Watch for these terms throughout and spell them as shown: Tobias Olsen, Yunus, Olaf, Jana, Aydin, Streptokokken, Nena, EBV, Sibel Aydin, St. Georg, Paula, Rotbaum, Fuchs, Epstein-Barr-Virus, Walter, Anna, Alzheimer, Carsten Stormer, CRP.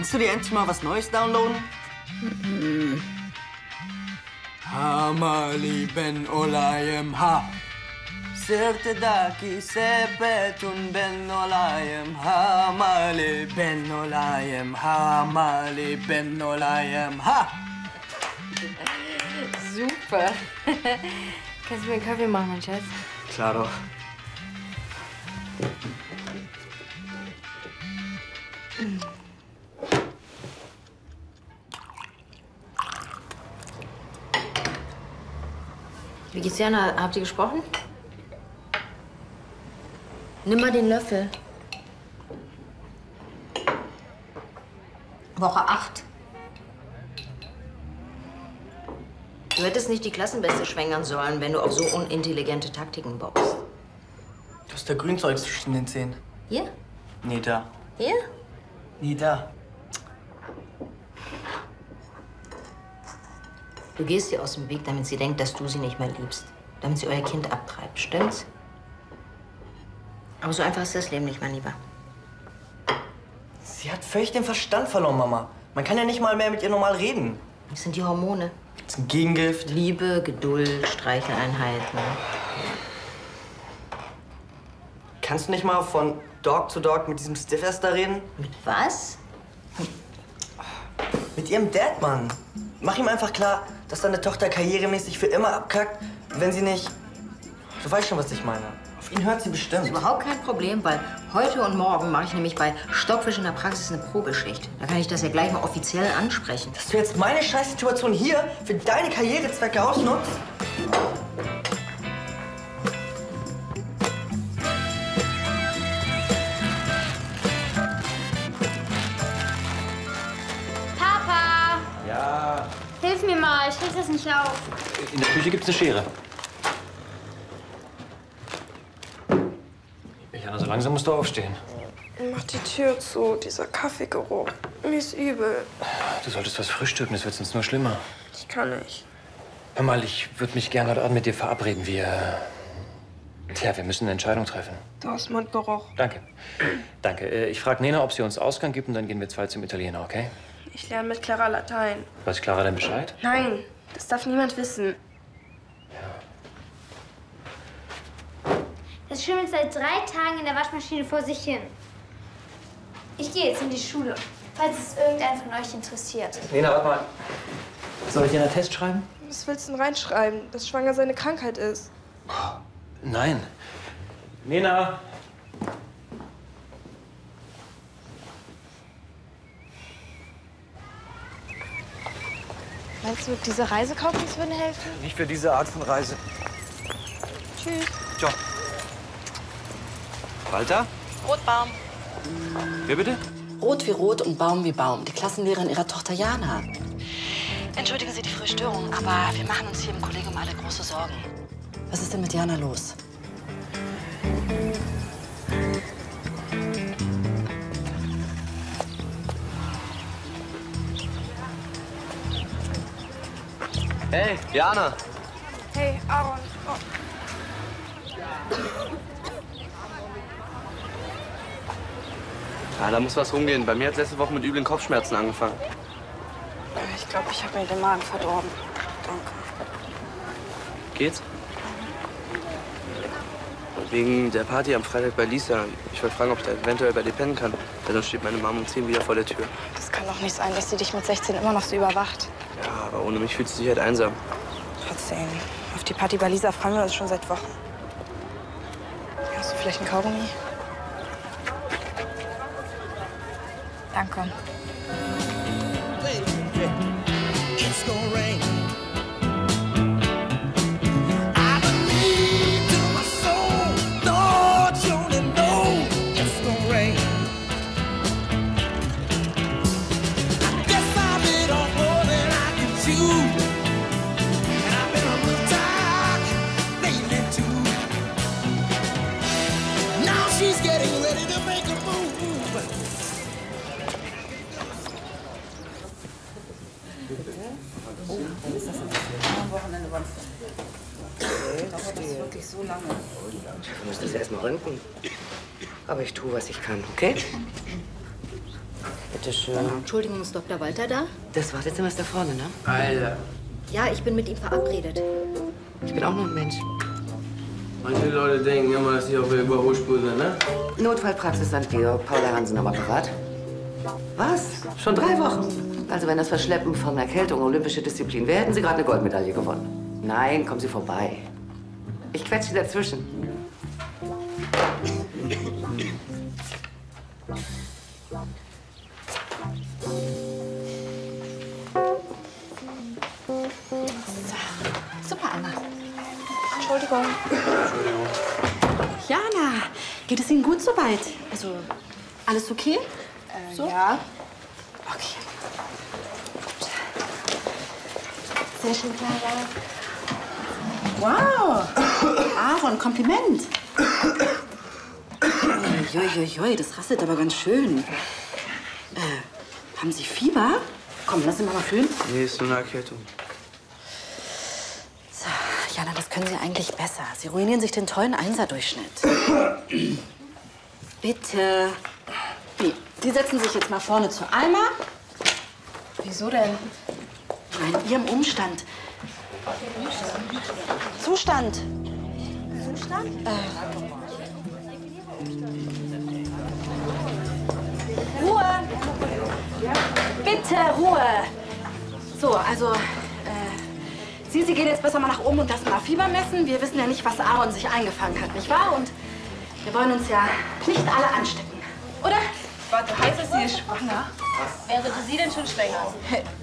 Kannst du dir endlich mal was Neues downloaden? Mhm. Hammer lieben olayem ha. Sırtıdaki sepetun ben olayım, hamali ben olayım, hamali ben olayım, ha! Super! Kannst du mir einen Kaffee machen, mein Schatz? Klar doch. Wie geht's Jana? Habt ihr gesprochen? Nimm mal den Löffel. Woche 8. Du hättest nicht die Klassenbeste schwängern sollen, wenn du auf so unintelligente Taktiken baust. Du hast da Grünzeug zwischen den Zähnen. Hier? Nee, da. Hier? Nee, da. Du gehst ihr aus dem Weg, damit sie denkt, dass du sie nicht mehr liebst. Damit sie euer Kind abtreibt, stimmt's? Aber so einfach ist das Leben nicht, mein Lieber. Sie hat völlig den Verstand verloren, Mama. Man kann ja nicht mal mehr mit ihr normal reden. Das sind die Hormone. Das ist ein Gegengift. Liebe, Geduld, Streicheleinheiten. Kannst du nicht mal von Dog zu Dog mit diesem Stiffers da reden? Mit was? Mit ihrem Dad, Mann. Mach ihm einfach klar, dass deine Tochter karrieremäßig für immer abkackt, wenn sie nicht... Du weißt schon, was ich meine. Auf ihn hört sie bestimmt. Das ist überhaupt kein Problem, weil heute und morgen mache ich nämlich bei Stockfisch in der Praxis eine Probeschicht. Da kann ich das ja gleich mal offiziell ansprechen. Dass du jetzt meine Scheißsituation hier für deine Karrierezwecke ausnutzt? Papa! Ja? Hilf mir mal, ich krieg das nicht auf. In der Küche gibt's eine Schere. Also langsam musst du aufstehen. Mach die Tür zu, dieser Kaffeegeruch. Mir ist übel. Du solltest was frühstücken, das wird sonst nur schlimmer. Ich kann nicht. Hör mal, ich würde mich gerne heute Abend mit dir verabreden. Wir müssen eine Entscheidung treffen. Du hast Mundgeruch. Danke. Danke. Ich frage Nena, ob sie uns Ausgang gibt und dann gehen wir zwei zum Italiener, okay? Ich lerne mit Clara Latein. Weiß Clara denn Bescheid? Nein, das darf niemand wissen. Es schimmelt seit 3 Tagen in der Waschmaschine vor sich hin. Ich gehe jetzt in die Schule, falls es irgendeinen von euch interessiert. Nena, warte mal. Soll ich dir einen Test schreiben? Was willst du denn reinschreiben? Dass schwanger seine Krankheit ist. Oh, nein. Nena! Meinst du, diese Reisecoaches würden helfen? Nicht für diese Art von Reise. Tschüss. Ciao. Walter? Rotbaum. Wer bitte? Rot wie Rot und Baum wie Baum. Die Klassenlehrerin ihrer Tochter Jana. Entschuldigen Sie die frühe Störung, aber wir machen uns hier im Kollegium alle große Sorgen. Was ist denn mit Jana los? Hey, Jana. Hey, Aaron. Oh. Ja, da muss was rumgehen. Bei mir hat es letzte Woche mit üblen Kopfschmerzen angefangen. Ich glaube, ich habe mir den Magen verdorben. Danke. Geht's? Wegen der Party am Freitag bei Lisa. Ich wollte fragen, ob ich da eventuell bei dir pennen kann. Denn sonst steht meine Mom um 10 wieder vor der Tür. Das kann doch nicht sein, dass sie dich mit 16 immer noch so überwacht. Ja, aber ohne mich fühlst du dich halt einsam. Trotzdem. Auf die Party bei Lisa freuen wir uns schon seit Wochen. Hast du vielleicht einen Kaugummi? Danke. Ich tue, was ich kann, okay? Bitte schön. Entschuldigung, ist Dr. Walter da? Das Wartezimmer ist da vorne, ne? Alter. Ja, ich bin mit ihm verabredet. Ich bin auch nur ein Mensch. Manche Leute denken immer, dass ich auf der Überholspur bin, ne? Notfallpraxis St. Georg, Paula Hansen am Apparat. Was? Schon 3 Wochen? Also wenn das Verschleppen von Erkältung olympische Disziplin wäre, hätten Sie gerade eine Goldmedaille gewonnen. Nein, kommen Sie vorbei. Ich quetsche Sie dazwischen. So. Super, Anna. Entschuldigung. Entschuldigung. Jana, geht es Ihnen gut soweit? Also, alles okay? So? Ja. Okay. Gut. Sehr schön, Clara. Wow! Aaron, Kompliment! Uiuiui, das rasselt aber ganz schön. Haben Sie Fieber? Komm, lass ihn mal fühlen. Nee, ist nur eine Erkältung. So, Jana, das können Sie eigentlich besser. Sie ruinieren sich den tollen 1er-Durchschnitt. Bitte. Nee. Sie setzen sich jetzt mal vorne zu Alma. Wieso denn? Nein, Ihrem Umstand. Zustand. Zustand? Ruhe! Bitte Ruhe! So, also, Sie gehen jetzt besser mal nach oben und lassen mal Fieber messen. Wir wissen ja nicht, was Aaron sich eingefangen hat, nicht wahr? Und wir wollen uns ja nicht alle anstecken, oder? Warte, heißt es, sie ist schwanger? Wäre sie denn schon schwanger?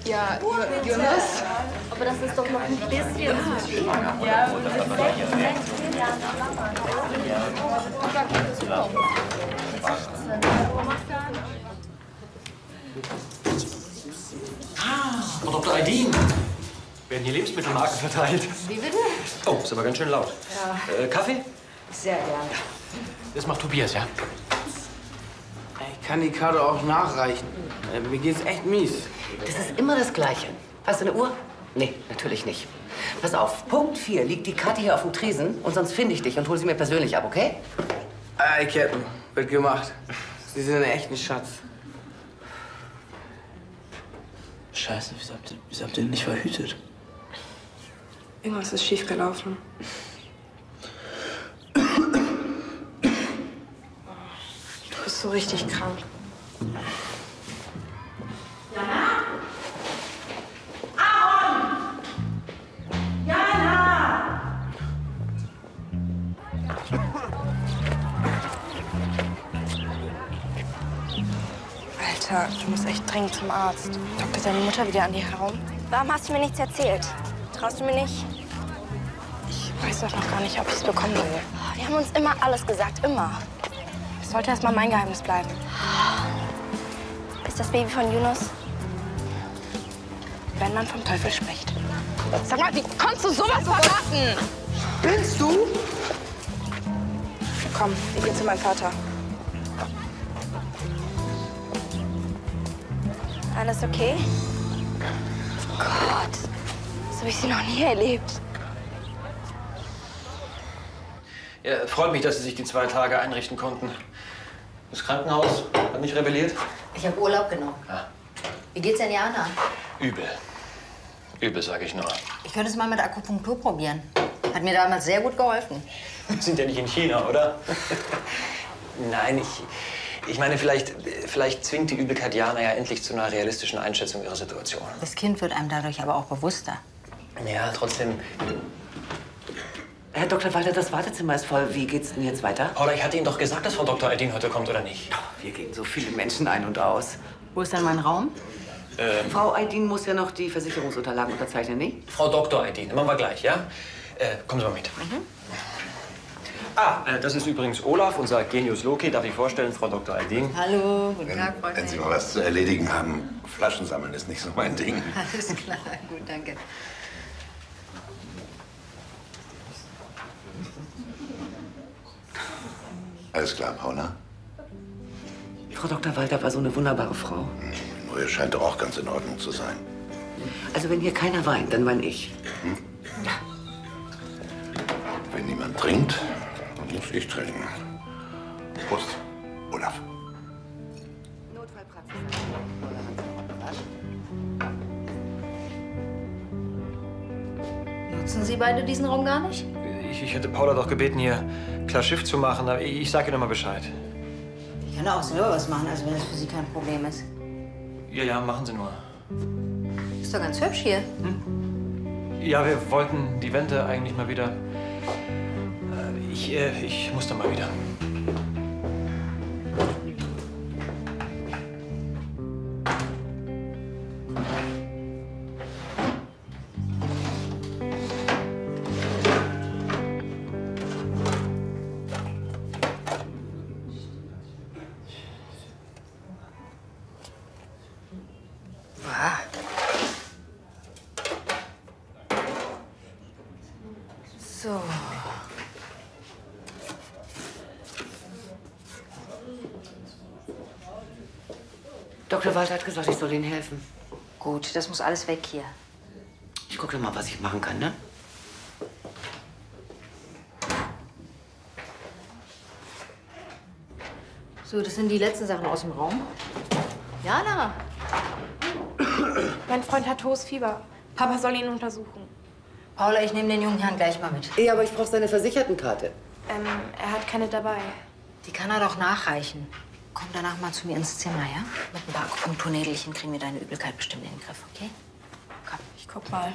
Ja, Yunus. Aber das ist doch noch ein bisschen. Ja, und Dr. Aydin. Werden hier Lebensmittelmarken verteilt? Wie bitte? Oh, ist aber ganz schön laut. Ja. Kaffee? Sehr gerne. Das macht Tobias, ja? Ich kann die Karte auch nachreichen. Mir geht's echt mies. Das ist immer das Gleiche. Hast du eine Uhr? Nee, natürlich nicht. Pass auf, Punkt 4 liegt die Karte hier auf dem Tresen und sonst finde ich dich und hol sie mir persönlich ab, okay? Ei, Captain, wird gemacht. Sie sind echt ein Schatz. Scheiße, wieso habt ihr denn nicht verhütet? Irgendwas ist schief gelaufen. Du bist so richtig krank. Jana? Aaron! Jana! Alter, du musst echt dringend zum Arzt. Doktor, deine Mutter wieder an dir herum? Warum hast du mir nichts erzählt? Traust du mir nicht? Ich weiß doch noch gar nicht, ob ich es bekommen will. Wir haben uns immer alles gesagt, immer. Das sollte erst mal mein Geheimnis bleiben. Ist das Baby von Yunus? Wenn man vom Teufel spricht. Sag mal, wie konntest du sowas verraten? Spinnst du? Komm, wir gehen zu meinem Vater. Alles okay? Oh Gott, so habe ich sie noch nie erlebt. Ja, freut mich, dass Sie sich die 2 Tage einrichten konnten. Das Krankenhaus hat nicht rebelliert? Ich habe Urlaub genommen. Ah. Wie geht's denn Jana? Übel. Übel, sage ich nur. Ich könnte es mal mit Akupunktur probieren. Hat mir damals sehr gut geholfen. Wir sind ja nicht in China, oder? Nein, ich meine, vielleicht zwingt die Übelkeit Jana ja endlich zu einer realistischen Einschätzung ihrer Situation. Das Kind wird einem dadurch aber auch bewusster. Ja, trotzdem... Herr Dr. Walter, das Wartezimmer ist voll. Wie geht's denn jetzt weiter? Paula, ich hatte Ihnen doch gesagt, dass Frau Dr. Aydin heute kommt, oder nicht? Oh, wir gehen so viele Menschen ein und aus. Wo ist denn mein Raum? Frau Aydin muss ja noch die Versicherungsunterlagen unterzeichnen, nicht? Frau Dr. Aydin, machen wir gleich, ja? Kommen Sie mal mit. Mhm. Das ist übrigens Olaf, unser Genius Loki. Darf ich vorstellen, Frau Dr. Aydin? Hallo, guten Tag, Freunde. Wenn Sie mal was zu erledigen haben, Flaschen sammeln ist nicht so mein Ding. Alles klar, gut, danke. Alles klar, Paula? Frau Dr. Walter war so eine wunderbare Frau. Nur ihr scheint doch auch ganz in Ordnung zu sein. Also wenn hier keiner weint, dann weine ich. Hm? Ja. Wenn niemand trinkt, dann muss ich trinken. Prost, Olaf. Notfallpraxis. beide diesen Raum gar nicht? Ich hätte Paula doch gebeten, hier klar Schiff zu machen, aber ich sag ihr noch mal Bescheid. Ich kann auch selber was machen, also wenn das für Sie kein Problem ist. Ja, ja, machen Sie nur. Ist doch ganz hübsch hier. Hm? Ja, wir wollten die Wände eigentlich mal wieder. Ich muss da mal wieder. So. Dr. Walter hat gesagt, ich soll Ihnen helfen. Gut, das muss alles weg hier. Ich gucke doch mal, was ich machen kann, ne? So, das sind die letzten Sachen aus dem Raum. Jana! Mein Freund hat hohes Fieber. Papa soll ihn untersuchen. Paula, ich nehme den jungen Herrn gleich mal mit. Ja, aber ich brauche seine Versichertenkarte. Er hat keine dabei. Die kann er doch nachreichen. Komm danach mal zu mir ins Zimmer, ja? Mit ein paar Akupunkturnädelchen kriegen wir deine Übelkeit bestimmt in den Griff, okay? Komm. Ich guck mal.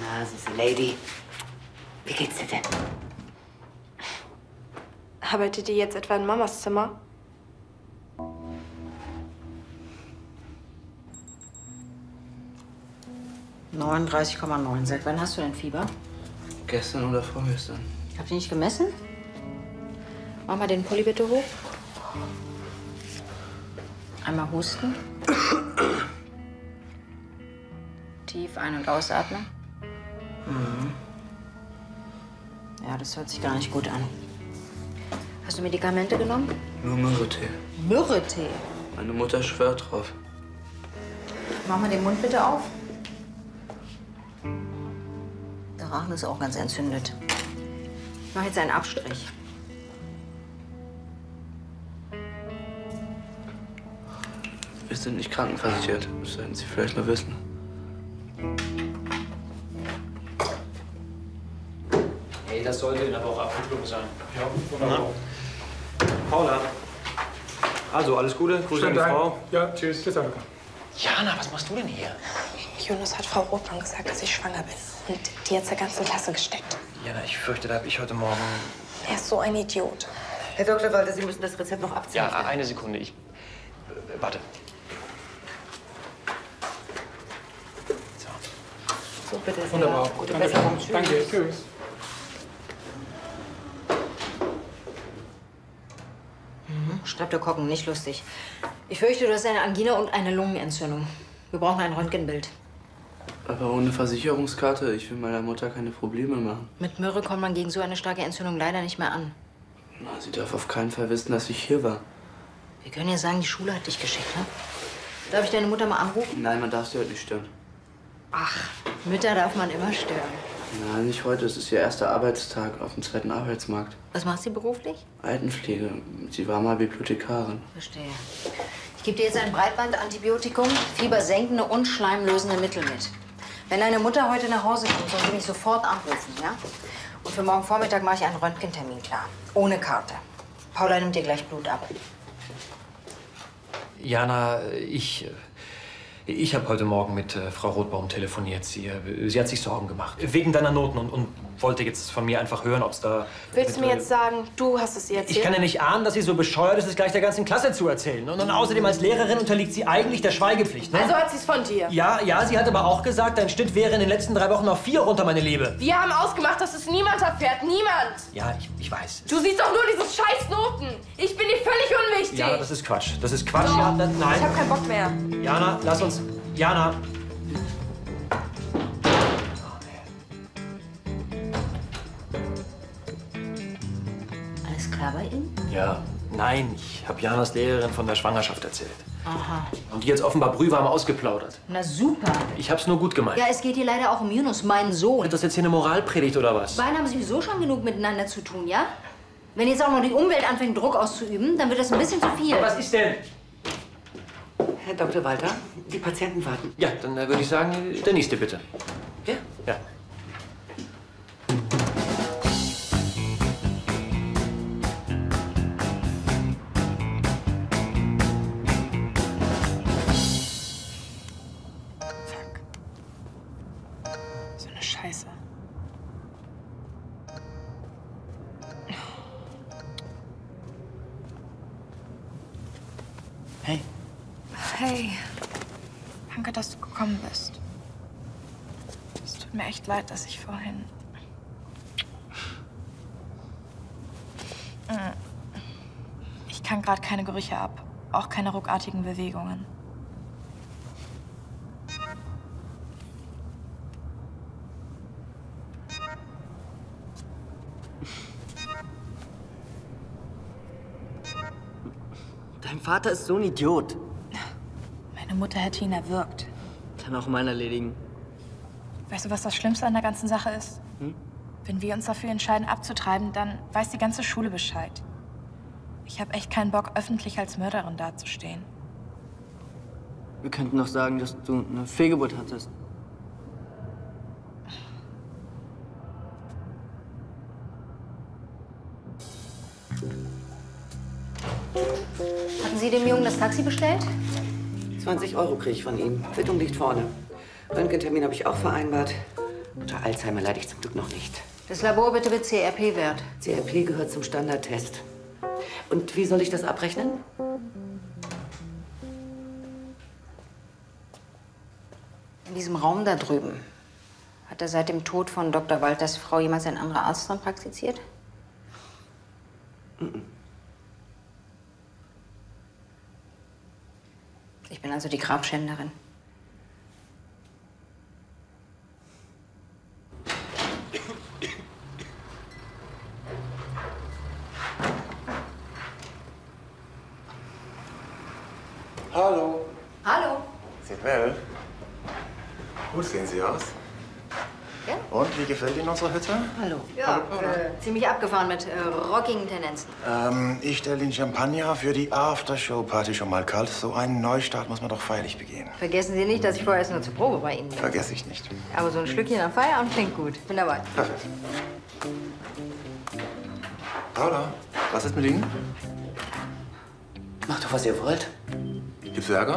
Na, süße Lady. Wie geht's dir denn? Arbeitet ihr jetzt etwa in Mamas Zimmer? — 39,9. Seit wann hast du denn Fieber? — Gestern oder vorgestern. — Habt ihr nicht gemessen? Mach mal den Pulli bitte hoch. Einmal husten. Tief ein- und ausatmen. Mhm. Ja, das hört sich gar nicht gut an. Hast du Medikamente genommen? — Nur Myrrhe-Tee. — Myrrhe-Tee? — Meine Mutter schwört drauf. Mach mal den Mund bitte auf. Der Rachen ist auch ganz entzündet. Ich mache jetzt einen Abstrich. Wir sind nicht krankenversichert. Das sollten Sie vielleicht mal wissen. Hey, das sollte in der Woche Abwicklung sein. Ja, wunderbar. Paula. Also, alles Gute. Grüße an die Frau. Ja, tschüss. Tschüss, Anna. Jana, was machst du denn hier? Yunus hat Frau Rotbaum gesagt, dass ich schwanger bin. Und die hat's der ganzen Klasse gesteckt. Jana, ich fürchte, da habe ich heute Morgen... Er ist so ein Idiot. Herr Dr. Walter, Sie müssen das Rezept noch abzeichnen. Ja, eine Sekunde. Ich... warte. So. So, bitte. Wunderbar. Gute Besserung. Tschüss. Danke. Tschüss. Streptokokken, nicht lustig. Ich fürchte, du hast eine Angina und eine Lungenentzündung. Wir brauchen ein Röntgenbild. Aber ohne Versicherungskarte. Ich will meiner Mutter keine Probleme machen. Mit Myrrhe kommt man gegen so eine starke Entzündung leider nicht mehr an. Na, sie darf auf keinen Fall wissen, dass ich hier war. Wir können ja sagen, die Schule hat dich geschickt, ne? Darf ich deine Mutter mal anrufen? Nein, man darf sie heute nicht stören. Ach, Mütter darf man immer stören. Nein, nicht heute. Es ist ihr erster Arbeitstag auf dem zweiten Arbeitsmarkt. Was macht sie beruflich? Altenpflege. Sie war mal Bibliothekarin. Verstehe. Ich gebe dir jetzt ein Breitbandantibiotikum, fiebersenkende und schleimlösende Mittel mit. Wenn deine Mutter heute nach Hause kommt, soll sie mich sofort anrufen, ja? Und für morgen Vormittag mache ich einen Röntgentermin klar. Ohne Karte. Paula nimmt dir gleich Blut ab. Jana, Ich habe heute Morgen mit Frau Rotbaum telefoniert. Sie hat sich Sorgen gemacht. Wegen deiner Noten und wollte jetzt von mir einfach hören, ob es da... Willst du mir jetzt sagen, du hast es ihr erzählt? Ich kann ja nicht ahnen, dass sie so bescheuert ist, es gleich der ganzen Klasse zu erzählen. Und dann außerdem als Lehrerin unterliegt sie eigentlich der Schweigepflicht, ne? Also hat sie es von dir? Ja, ja, sie hat aber auch gesagt, dein Schnitt wäre in den letzten 3 Wochen auf 4 runter, meine Liebe. Wir haben ausgemacht, dass es niemand erfährt. Niemand! Ja, ich weiß. Du siehst doch nur dieses scheiß Noten. Ich bin dir völlig unwichtig. Ja, das ist Quatsch. Das ist Quatsch. So. Ja, nein. Ich habe keinen Bock mehr. Jana, lass uns... Jana! Alles klar bei Ihnen? Ja. Nein, ich habe Janas Lehrerin von der Schwangerschaft erzählt. Aha. Und die jetzt offenbar brühwarm ausgeplaudert. Na super. Ich hab's nur gut gemeint. Ja, es geht hier leider auch um Yunus, meinen Sohn. Hat das jetzt hier eine Moralpredigt oder was? Beide haben sowieso schon genug miteinander zu tun, ja? Wenn jetzt auch noch die Umwelt anfängt, Druck auszuüben, dann wird das ein bisschen zu viel. Was ist denn? Herr Dr. Walter, die Patienten warten. Ja, dann würde ich sagen, der nächste bitte. Ja? Ja. Leid, dass ich vorhin... Ich kann gerade keine Gerüche ab, auch keine ruckartigen Bewegungen. Dein Vater ist so ein Idiot. Meine Mutter hätte ihn erwürgt. Kann auch meinen erledigen. Weißt du, was das Schlimmste an der ganzen Sache ist? Hm? Wenn wir uns dafür entscheiden, abzutreiben, dann weiß die ganze Schule Bescheid. Ich habe echt keinen Bock, öffentlich als Mörderin dazustehen. Wir könnten doch sagen, dass du eine Fehlgeburt hattest. Hatten Sie dem Jungen das Taxi bestellt? 20 € kriege ich von ihm. Quittung liegt vorne. Röntgentermin habe ich auch vereinbart. Unter Alzheimer leide ich zum Glück noch nicht. Das Labor bitte mit CRP-Wert. CRP gehört zum Standardtest. Und wie soll ich das abrechnen? In diesem Raum da drüben. Hat er seit dem Tod von Dr. Walters Frau jemals ein anderer Arzt dran praktiziert? Mm-mm. Ich bin also die Grabschänderin. Hallo. Hallo. Sieht well. Gut sehen Sie aus. Ja. Und, wie gefällt Ihnen unsere Hütte? Hallo. Ja, Hallo. Ziemlich abgefahren mit rockigen Tendenzen. Ich stelle Ihnen Champagner für die Aftershow-Party schon mal kalt. So einen Neustart muss man doch feierlich begehen. Vergessen Sie nicht, dass ich vorerst nur zur Probe bei Ihnen bin. Vergesse ich nicht. Aber so ein Schlückchen am Feierabend klingt gut. Bin dabei. Perfekt. Paula, was ist mit Ihnen? Macht doch, was ihr wollt. Gibt's Ärger?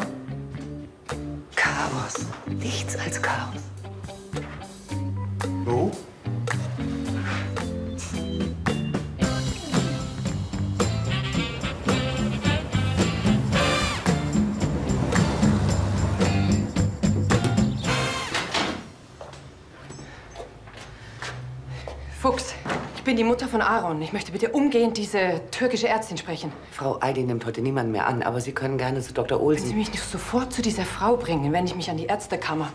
Chaos. Nichts als Chaos. Wo? Fuchs, ich bin die Mutter von Aaron. Ich möchte bitte umgehend diese türkische Ärztin sprechen. Frau Aydin nimmt heute niemanden mehr an, aber Sie können gerne zu Dr. Olsen. Können Sie mich nicht sofort zu dieser Frau bringen, wenn ich mich an die Ärztekammer...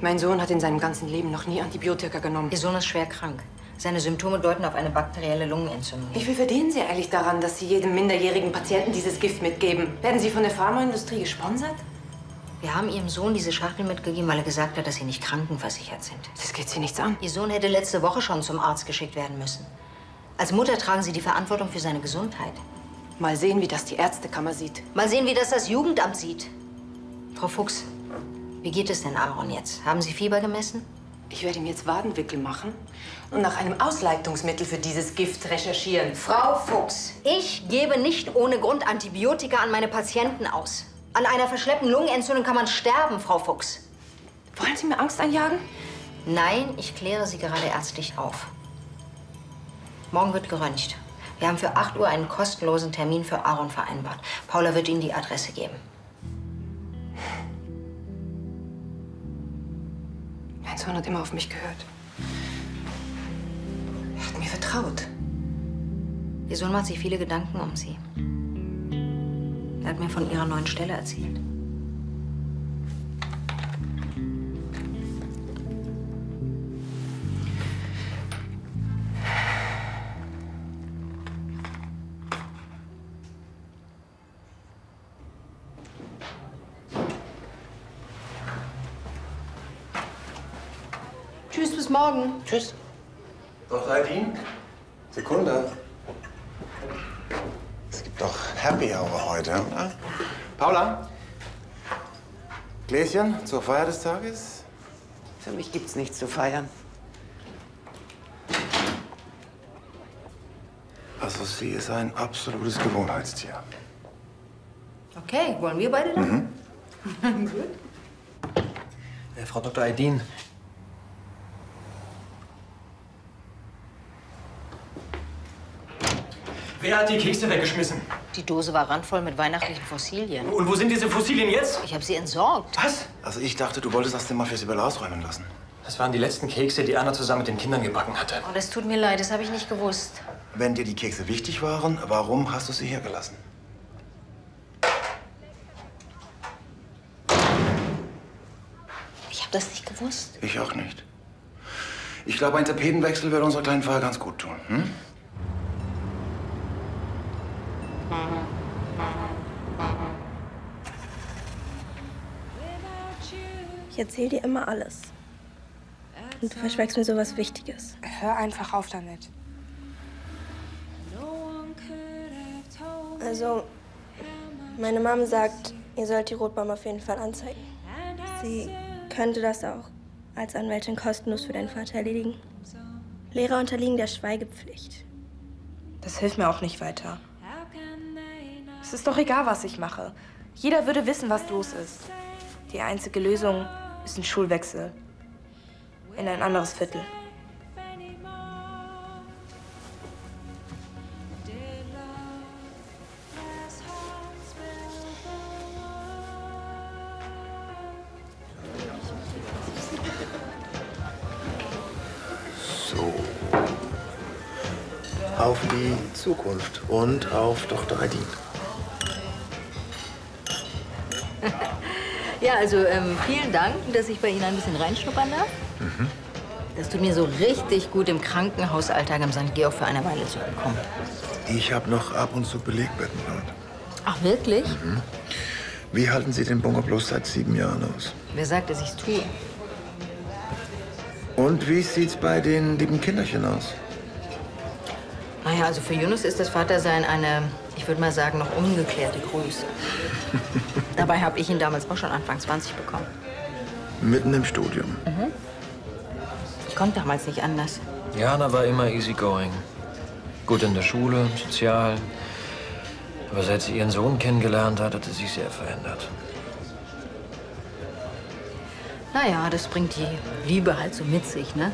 Mein Sohn hat in seinem ganzen Leben noch nie Antibiotika genommen. Ihr Sohn ist schwer krank. Seine Symptome deuten auf eine bakterielle Lungenentzündung. Wie viel verdienen Sie eigentlich daran, dass Sie jedem minderjährigen Patienten dieses Gift mitgeben? Werden Sie von der Pharmaindustrie gesponsert? Wir haben Ihrem Sohn diese Schachtel mitgegeben, weil er gesagt hat, dass Sie nicht krankenversichert sind. Das geht Sie nichts an. Ihr Sohn hätte letzte Woche schon zum Arzt geschickt werden müssen. Als Mutter tragen Sie die Verantwortung für seine Gesundheit. Mal sehen, wie das die Ärztekammer sieht. Mal sehen, wie das das Jugendamt sieht. Frau Fuchs. Wie geht es denn Aaron jetzt? Haben Sie Fieber gemessen? Ich werde ihm jetzt Wadenwickel machen und nach einem Ausleitungsmittel für dieses Gift recherchieren. Frau Fuchs, ich gebe nicht ohne Grund Antibiotika an meine Patienten aus. An einer verschleppten Lungenentzündung kann man sterben, Frau Fuchs. Wollen Sie mir Angst einjagen? Nein, ich kläre Sie gerade ärztlich auf. Morgen wird geröntgt. Wir haben für 8 Uhr einen kostenlosen Termin für Aaron vereinbart. Paula wird Ihnen die Adresse geben. Mein Sohn hat immer auf mich gehört. Er hat mir vertraut. Ihr Sohn macht sich viele Gedanken um Sie. Er hat mir von Ihrer neuen Stelle erzählt. Morgen. Tschüss. Noch Aydin? Sekunde. Es gibt doch Happy Hour heute. Na? Paula? Gläschen zur Feier des Tages? Für mich gibt's nichts zu feiern. Also sie ist ein absolutes Gewohnheitstier. Okay, wollen wir beide dann? Mhm. Gut. Frau Dr. Aydin. Wer hat die Kekse weggeschmissen? Die Dose war randvoll mit weihnachtlichen Fossilien. Und wo sind diese Fossilien jetzt? Ich habe sie entsorgt. Was? Also ich dachte, du wolltest das Zimmer fürs Überlass räumen lassen. Das waren die letzten Kekse, die Anna zusammen mit den Kindern gebacken hatte. Oh, das tut mir leid, das habe ich nicht gewusst. Wenn dir die Kekse wichtig waren, warum hast du sie hier gelassen? Ich habe das nicht gewusst. Ich auch nicht. Ich glaube, ein Tapetenwechsel würde unserer kleinen Feier ganz gut tun. Hm? Ich erzähle dir immer alles. Und du verschweigst mir so was Wichtiges. Hör einfach auf damit. Also, meine Mom sagt, ihr sollt die Rotbaum auf jeden Fall anzeigen. Sie könnte das auch als Anwältin kostenlos für deinen Vater erledigen. Lehrer unterliegen der Schweigepflicht. Das hilft mir auch nicht weiter. Es ist doch egal, was ich mache. Jeder würde wissen, was los ist. Die einzige Lösung ist ein Schulwechsel. In ein anderes Viertel. So. Auf die Zukunft und auf Dr. Aydin. Ja, also vielen Dank, dass ich bei Ihnen ein bisschen reinschnuppern darf. Mhm. Das tut mir so richtig gut, im Krankenhausalltag am St. Georg für eine Weile zu entkommen. Ich habe noch ab und zu Belegbetten dort. Ach, wirklich? Mhm. Wie halten Sie den Bunker bloß seit 7 Jahren aus? Wer sagt, dass ich es tue? Und wie sieht's bei den lieben Kinderchen aus? Naja, also für Yunus ist das Vatersein eine, ich würde mal sagen, noch ungeklärte Größe. Dabei habe ich ihn damals auch schon Anfang 20 bekommen. Mitten im Studium? Mhm. Ich konnte damals nicht anders. Jana war immer easygoing. Gut in der Schule, sozial. Aber seit sie ihren Sohn kennengelernt hat, hat sie sich sehr verändert. Naja, das bringt die Liebe halt so mit sich, ne?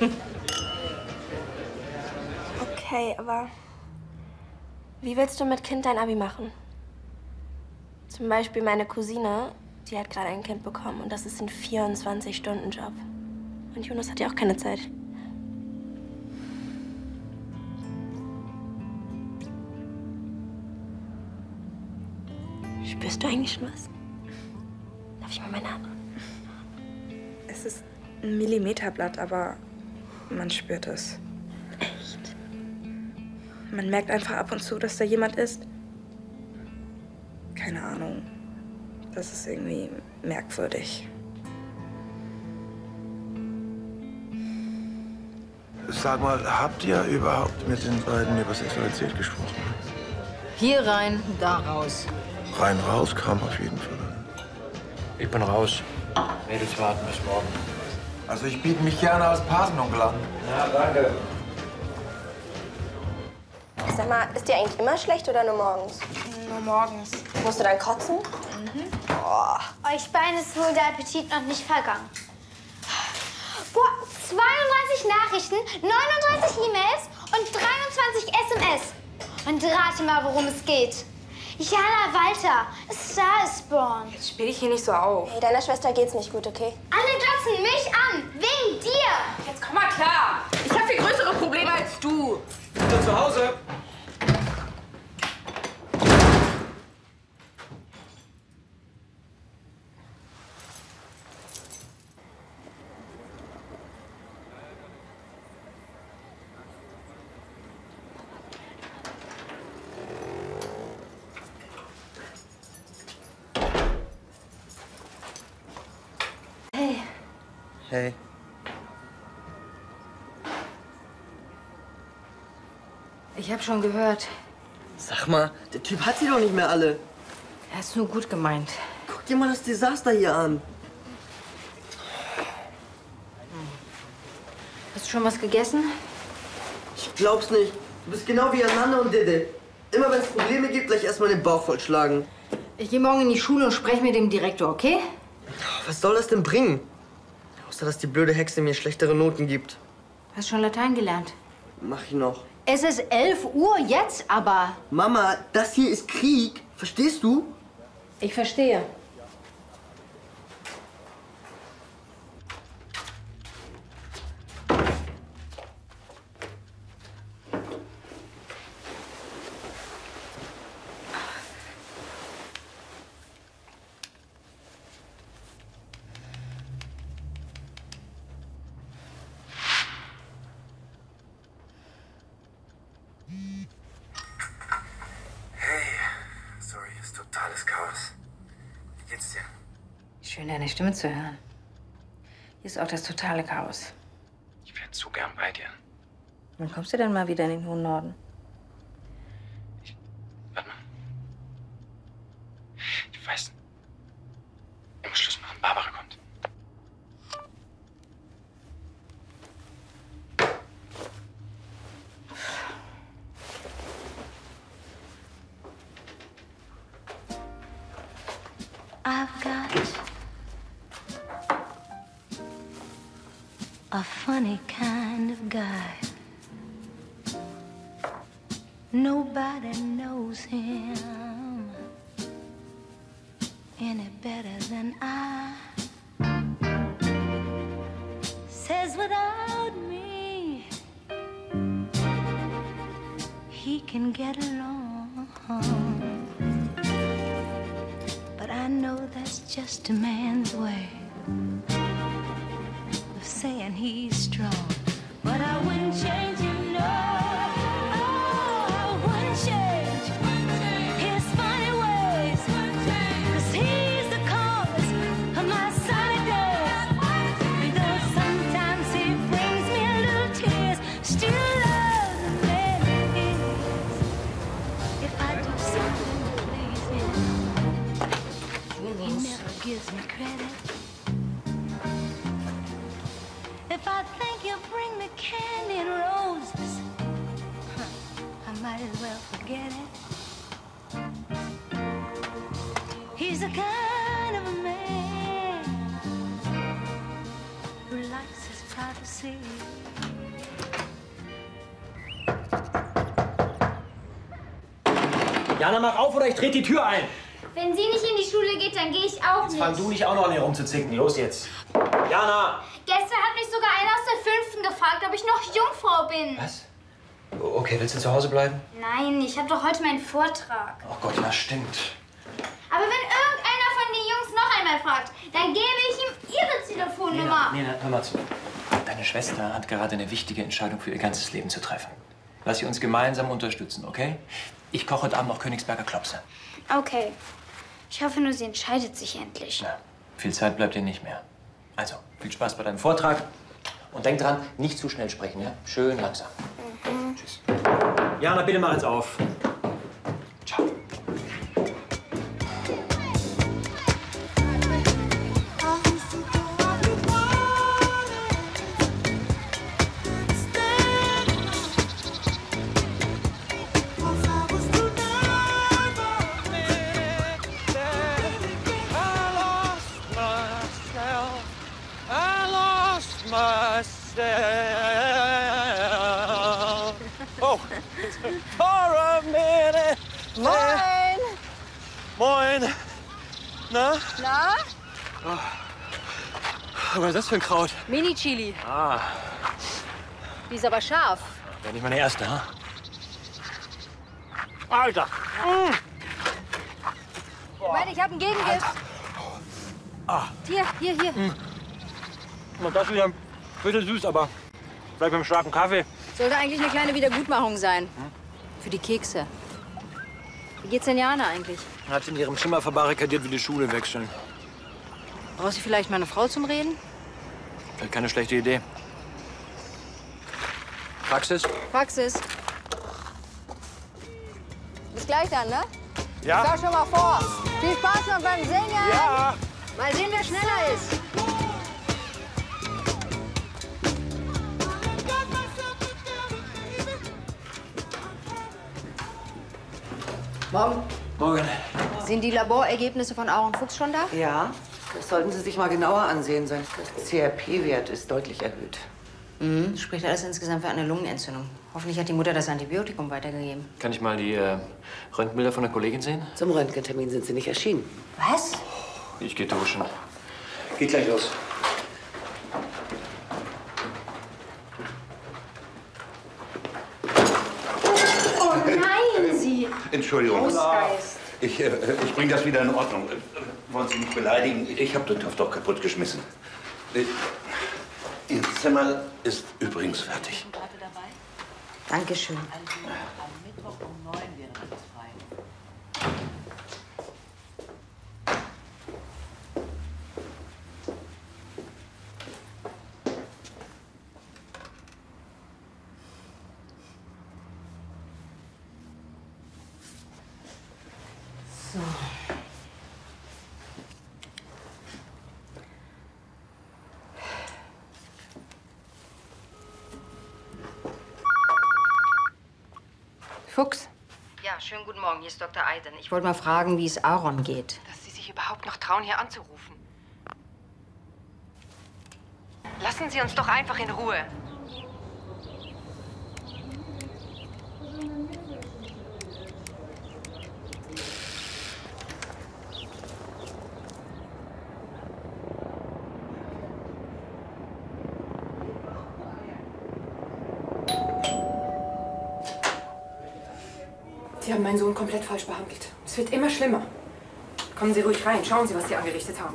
Mhm. Okay, aber wie willst du mit Kind dein Abi machen? Zum Beispiel meine Cousine, die hat gerade ein Kind bekommen und das ist ein 24-Stunden-Job. Und Jonas hat ja auch keine Zeit. Spürst du eigentlich schon was? Darf ich mal meine Hand? Es ist ein Millimeterblatt, aber man spürt es. Man merkt einfach ab und zu, dass da jemand ist. Keine Ahnung. Das ist irgendwie merkwürdig. Sag mal, habt ihr überhaupt mit den beiden über Sexualität gesprochen? Hier rein, da raus. Rein raus kam auf jeden Fall. Ich bin raus. Mädels warten bis morgen. Also ich biete mich gerne als Patenonkel an. Ja, danke. Sag mal, ist dir eigentlich immer schlecht oder nur morgens? Nur morgens. Musst du dann kotzen? Mhm. Oh. Euch beiden ist wohl der Appetit noch nicht vergangen. Boah, 32 Nachrichten, 39 E-Mails und 23 SMS. Und rate mal, worum es geht. Jana, Walter, Star is born. Jetzt spiel ich hier nicht so auf. Hey, deiner Schwester geht's nicht gut, okay? Alle glotzen mich an, wegen dir. Jetzt komm mal klar. Ich hab viel größere Probleme als du. Bitte zu Hause. Hey. Ich habe schon gehört. Sag mal, der Typ hat sie doch nicht mehr alle. Er ist nur gut gemeint. Guck dir mal das Desaster hier an. Hast du schon was gegessen? Ich glaub's nicht. Du bist genau wie Anna und Dede. Immer wenn es Probleme gibt, gleich erstmal den Bauch vollschlagen. Ich gehe morgen in die Schule und spreche mit dem Direktor, okay? Was soll das denn bringen? Außer, dass die blöde Hexe mir schlechtere Noten gibt. Hast schon Latein gelernt? Mach ich noch. Es ist 11 Uhr jetzt aber. Mama, das hier ist Krieg. Verstehst du? Ich verstehe. Stimme zu hören. Hier ist auch das totale Chaos. Ich wäre zu gern bei dir. Wann kommst du denn mal wieder in den hohen Norden? Warte mal. Ich weiß nicht. Ich muss Schluss machen. Barbara kommt. A funny kind of guy. Nobody knows him any better than I. Says without me he can get along, but I know that's just a man's way. Saying he's strong, but I wouldn't change him, no. Oh, I wouldn't change his funny ways, cause he's the cause of my sunny days. And though sometimes he brings me a little tears, still love the man he is. If I do something to please him, he never gives me credit. If I think you'll bring me candy and roses, I might as well forget it. He's the kind of a man who likes his privacy. Jana, mach auf oder ich trete die Tür ein! Wenn sie nicht in die Schule geht, dann gehe ich auch nicht. Jetzt fang du nicht auch noch an, hier rumzuzicken. Los jetzt! Jana! Gestern hat mich sogar einer aus der 5. gefragt, ob ich noch Jungfrau bin. Was? Okay, willst du zu Hause bleiben? Nein, ich habe doch heute meinen Vortrag. Oh Gott, ja, stimmt. Aber wenn irgendeiner von den Jungs noch einmal fragt, dann gebe ich ihm ihre Telefonnummer. Nee, hör mal zu. Deine Schwester hat gerade eine wichtige Entscheidung für ihr ganzes Leben zu treffen. Lass sie uns gemeinsam unterstützen, okay? Ich koche heute Abend noch Königsberger Klopse. Okay. Ich hoffe nur, sie entscheidet sich endlich. Na, viel Zeit bleibt dir nicht mehr. Also, viel Spaß bei deinem Vortrag. Und denk dran, nicht zu schnell sprechen, ja? Schön langsam. Mhm. Tschüss. Jana, bitte mach jetzt auf. Ciao. Oh, for a minute. Moin. Moin. Na? Na? Oh. Was ist das für ein Kraut? Mini-Chili. Ah. Die ist aber scharf. Wäre nicht meine erste, ha? Alter. Mm. Ich meine, ich habe einen Gegengift. Ah. Hier. Hm. Das ist ja ein bisschen süß, aber vielleicht mit einem starken Kaffee. Sollte eigentlich eine kleine Wiedergutmachung sein. Hm? Für die Kekse. Wie geht's denn Jana eigentlich? Hat sie in ihrem Zimmer verbarrikadiert, will die Schule wechseln. Brauchst du vielleicht meine Frau zum Reden? Vielleicht keine schlechte Idee. Praxis? gleich dann, ne? Ja. Ich sag schon mal vor. Viel Spaß noch beim Singen. Ja. Mal sehen, wer schneller ist. Morgen. Morgen. Sind die Laborergebnisse von Auren Fuchs schon da? Ja. Das sollten Sie sich mal genauer ansehen. Sein CRP-Wert ist deutlich erhöht. Mhm. Spricht alles insgesamt für eine Lungenentzündung. Hoffentlich hat die Mutter das Antibiotikum weitergegeben. Kann ich mal die Röntgenbilder von der Kollegin sehen? Zum Röntgentermin sind Sie nicht erschienen. Was? Ich gehe duschen. Geht gleich los. Oh nein, Sie! Entschuldigung. Hausgeist. Ich bringe das wieder in Ordnung. Wollen Sie mich beleidigen? Ich habe den Topf doch kaputt geschmissen. Ihr Zimmer ist übrigens fertig. Dankeschön. Am Mittwoch um 9 wäre alles frei. So. Fuchs? Ja, schönen guten Morgen. Hier ist Dr. Aydin. Ich wollte mal fragen, wie es Aaron geht. Dass Sie sich überhaupt noch trauen, hier anzurufen. Lassen Sie uns doch einfach in Ruhe. Sie haben meinen Sohn komplett falsch behandelt. Es wird immer schlimmer. Kommen Sie ruhig rein. Schauen Sie, was Sie angerichtet haben.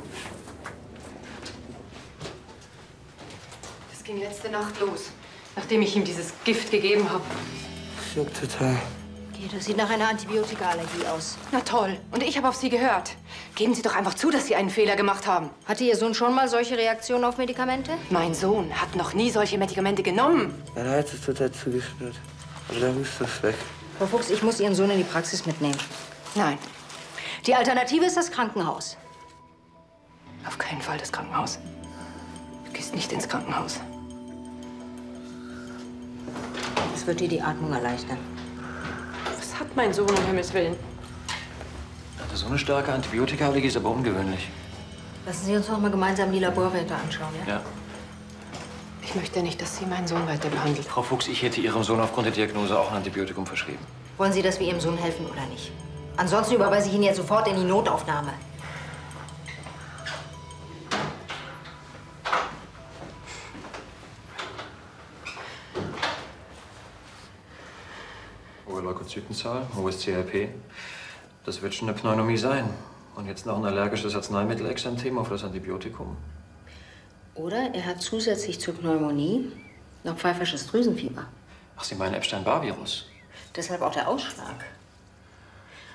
Das ging letzte Nacht los, nachdem ich ihm dieses Gift gegeben habe. Schock total. Okay, das sieht nach einer Antibiotikaallergie aus. Na toll. Und ich habe auf Sie gehört. Geben Sie doch einfach zu, dass Sie einen Fehler gemacht haben. Hatte Ihr Sohn schon mal solche Reaktionen auf Medikamente? Mein Sohn hat noch nie solche Medikamente genommen. Er hat es total zugeschnürt. Aber dann ist das weg. Frau Fuchs, ich muss Ihren Sohn in die Praxis mitnehmen. Nein. Die Alternative ist das Krankenhaus. Auf keinen Fall das Krankenhaus. Du gehst nicht ins Krankenhaus. Das wird dir die Atmung erleichtern. Was hat mein Sohn, um Himmels Willen? Also so eine starke Antibiotikaallergie ist aber ungewöhnlich. Lassen Sie uns noch mal gemeinsam die Laborwerte anschauen, ja? Ja. Ich möchte nicht, dass Sie meinen Sohn weiter behandelt. Frau Fuchs, ich hätte Ihrem Sohn aufgrund der Diagnose auch ein Antibiotikum verschrieben. Wollen Sie, dass wir Ihrem Sohn helfen oder nicht? Ansonsten überweise ich ihn jetzt sofort in die Notaufnahme. Hohe Leukozytenzahl, hohes CRP. Das wird schon eine Pneumonie sein. Und jetzt noch ein allergisches Arzneimittelexanthem auf das Antibiotikum. Oder er hat zusätzlich zur Pneumonie noch pfeifersches Drüsenfieber. Ach, Sie meinen Epstein-Barr-Virus? Deshalb auch der Ausschlag.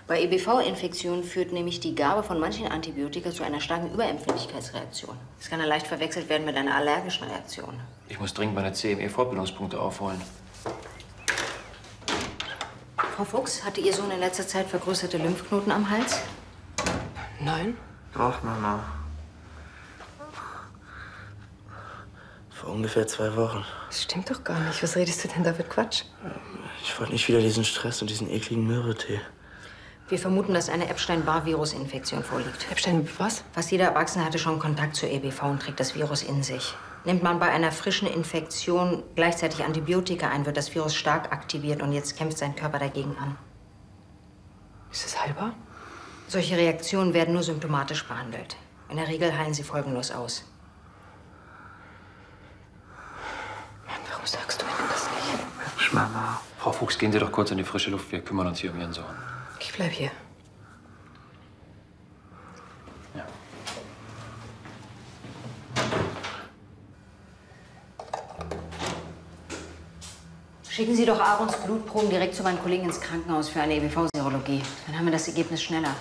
Bei EBV-Infektionen führt nämlich die Gabe von manchen Antibiotika zu einer starken Überempfindlichkeitsreaktion. Es kann ja leicht verwechselt werden mit einer allergischen Reaktion. Ich muss dringend meine CME-Fortbildungspunkte aufholen. Frau Fuchs, hatte Ihr Sohn in letzter Zeit vergrößerte Lymphknoten am Hals? Nein. Doch, Mama. Vor ungefähr 2 Wochen. Das stimmt doch gar nicht. Was redest du denn da für Quatsch? Ich wollte nicht wieder diesen Stress und diesen ekligen Mürretee. Wir vermuten, dass eine Epstein-Barr-Virus-Infektion vorliegt. Epstein, was? Fast jeder Erwachsene hatte schon Kontakt zur EBV und trägt das Virus in sich. Nimmt man bei einer frischen Infektion gleichzeitig Antibiotika ein, wird das Virus stark aktiviert und jetzt kämpft sein Körper dagegen an. Ist es heilbar? Solche Reaktionen werden nur symptomatisch behandelt. In der Regel heilen sie folgenlos aus. Warum sagst du Ihnen das nicht? Mensch, Mama. Frau Fuchs, gehen Sie doch kurz in die frische Luft. Wir kümmern uns hier um Ihren Sohn. Ich bleib hier. Ja. Schicken Sie doch Aarons Blutproben direkt zu meinen Kollegen ins Krankenhaus für eine EBV-Serologie. Dann haben wir das Ergebnis schneller.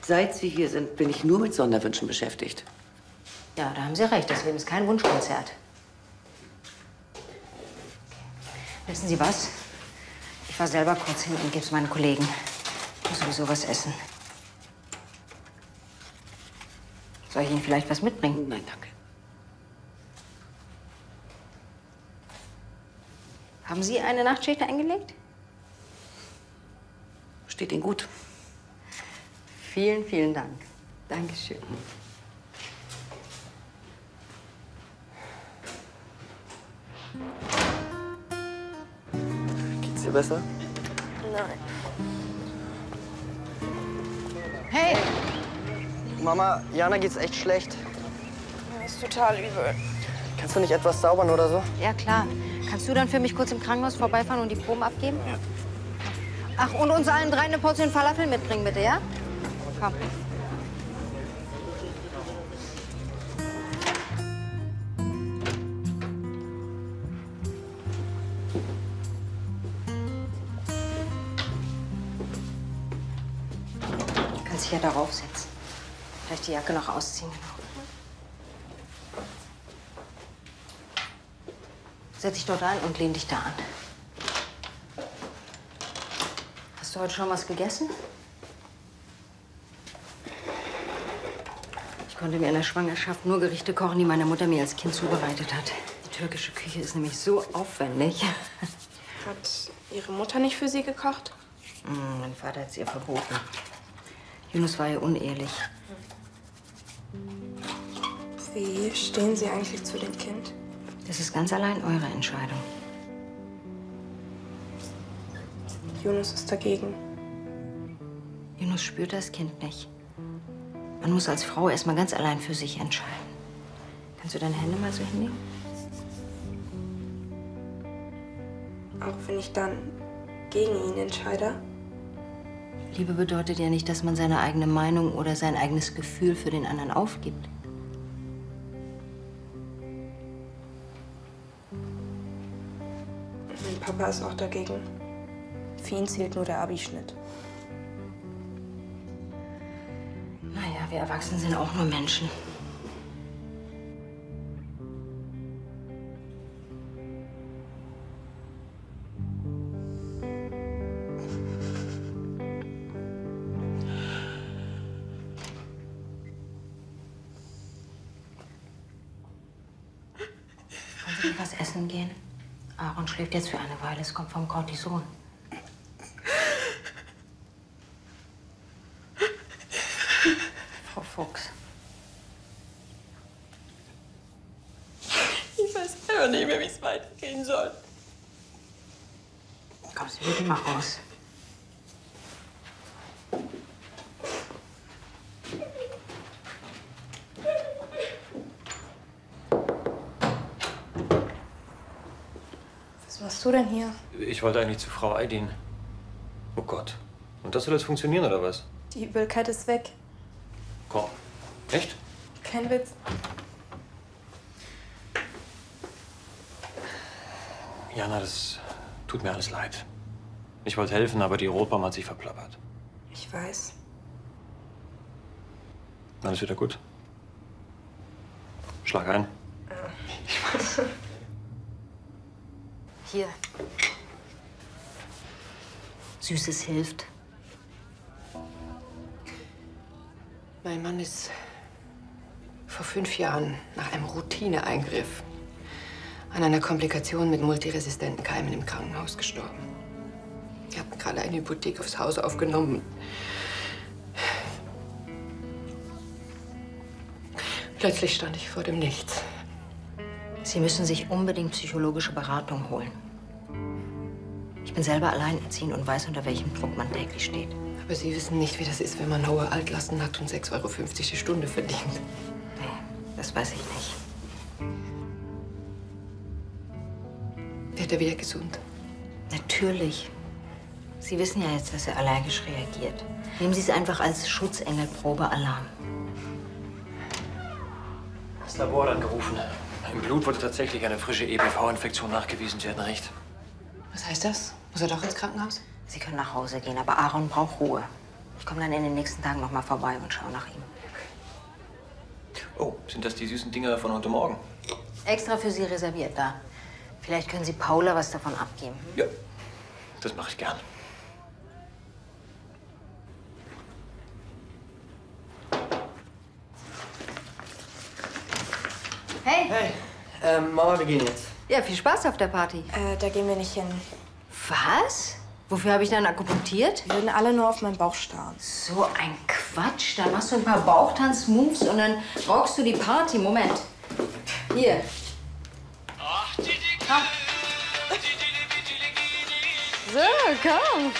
Seit Sie hier sind, bin ich nur mit Sonderwünschen beschäftigt. Ja, da haben Sie recht. Deswegen ist kein Wunschkonzert. Wissen Sie was? Ich fahr selber kurz hin und geb's meinen Kollegen. Ich muss sowieso was essen. Soll ich Ihnen vielleicht was mitbringen? Nein, danke. Haben Sie eine Nachtschicht eingelegt? Steht Ihnen gut. Vielen, vielen Dank. Dankeschön. Geht's dir besser? Nein. Hey! Mama, Jana geht's echt schlecht. Mir ist total übel. Kannst du nicht etwas zaubern oder so? Ja, klar. Kannst du dann für mich kurz im Krankenhaus vorbeifahren und die Proben abgeben? Ja. Ach, und uns allen drei eine Portion Falafel mitbringen, bitte, ja? Komm. Du kannst dich ja darauf setzen. Vielleicht die Jacke noch ausziehen, genau. Setz dich dort ein und lehn dich da an. Hast du heute schon was gegessen? Ich konnte mir in der Schwangerschaft nur Gerichte kochen, die meine Mutter mir als Kind zubereitet hat. Die türkische Küche ist nämlich so aufwendig. Hat Ihre Mutter nicht für Sie gekocht? Mein Vater hat es ihr verboten. Yunus war ja unehrlich. Wie stehen Sie eigentlich zu dem Kind? Das ist ganz allein eure Entscheidung. Yunus ist dagegen. Yunus spürt das Kind nicht. Man muss als Frau erstmal ganz allein für sich entscheiden. Kannst du deine Hände mal so hinlegen? Auch wenn ich dann gegen ihn entscheide? Liebe bedeutet ja nicht, dass man seine eigene Meinung oder sein eigenes Gefühl für den anderen aufgibt. Mein Papa ist auch dagegen. Für ihn zählt nur der Abischnitt. Naja, wir Erwachsenen sind auch nur Menschen. Was essen gehen? Aaron schläft jetzt für eine Weile, es kommt vom Cortison. Frau Fuchs. Ich weiß selber nicht mehr, wie es weitergehen soll. Komm, Sie bitte mal raus. Was machst du denn hier? Ich wollte eigentlich zu Frau Aydin. Oh Gott. Und das soll jetzt funktionieren, oder was? Die Übelkeit ist weg. Komm. Echt? Kein Witz. Jana, das tut mir alles leid. Ich wollte helfen, aber die Rotbaum hat sich verplappert. Ich weiß. Alles wieder gut? Schlag ein. Ich weiß. Hier. Süßes hilft. Mein Mann ist vor 5 Jahren nach einem Routineeingriff an einer Komplikation mit multiresistenten Keimen im Krankenhaus gestorben. Wir hatten gerade eine Hypothek aufs Haus aufgenommen. Plötzlich stand ich vor dem Nichts. Sie müssen sich unbedingt psychologische Beratung holen. Ich bin selber alleinerziehend und weiß, unter welchem Druck man täglich steht. Aber Sie wissen nicht, wie das ist, wenn man hohe Altlasten hat und 6,50 € die Stunde verdient. Nee, das weiß ich nicht. Wird er wieder gesund? Natürlich. Sie wissen ja jetzt, dass er allergisch reagiert. Nehmen Sie es einfach als Schutzengelprobe-Alarm. Das Labor hat angerufen. Im Blut wurde tatsächlich eine frische EBV-Infektion nachgewiesen. Sie hatten recht. Was heißt das? Muss er doch ins Krankenhaus? Sie können nach Hause gehen, aber Aaron braucht Ruhe. Ich komme dann in den nächsten Tagen noch mal vorbei und schaue nach ihm. Oh, sind das die süßen Dinger von heute Morgen? Extra für Sie reserviert da. Vielleicht können Sie Paula was davon abgeben. Ja. Das mache ich gern. Hey! Hey! Mama, wir gehen jetzt. Ja, viel Spaß auf der Party. Da gehen wir nicht hin. Was? Wofür habe ich dann akupunktiert? Wir würden alle nur auf meinen Bauch starren. So ein Quatsch. Dann machst du ein paar Bauchtanz-Moves und dann rockst du die Party. Moment. Hier. Ach, so, komm.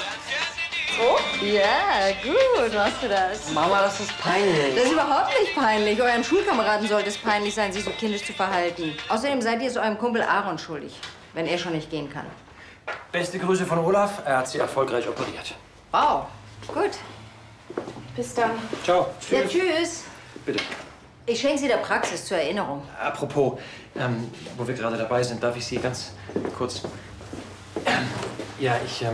So? Ja, gut. Machst du das? Mama, das ist peinlich. Das ist überhaupt nicht peinlich. Euren Schulkameraden sollte es peinlich sein, sich so kindisch zu verhalten. Außerdem seid ihr es eurem Kumpel Aaron schuldig, wenn er schon nicht gehen kann. Beste Grüße von Olaf. Er hat sie erfolgreich operiert. Wow. Gut. Bis dann. Ciao. Tschüss. Ja, tschüss. Bitte. Ich schenke Sie der Praxis zur Erinnerung. Apropos, wo wir gerade dabei sind, darf ich Sie ganz kurz... ja, ich...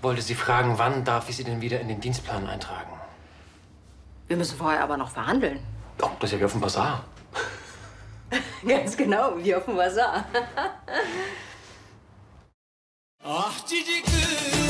wollte Sie fragen, wann darf ich Sie denn wieder in den Dienstplan eintragen? Wir müssen vorher aber noch verhandeln. Oh, das ist ja wie auf dem Basar. Ganz genau, wie auf dem Basar. Ach, die Dicke!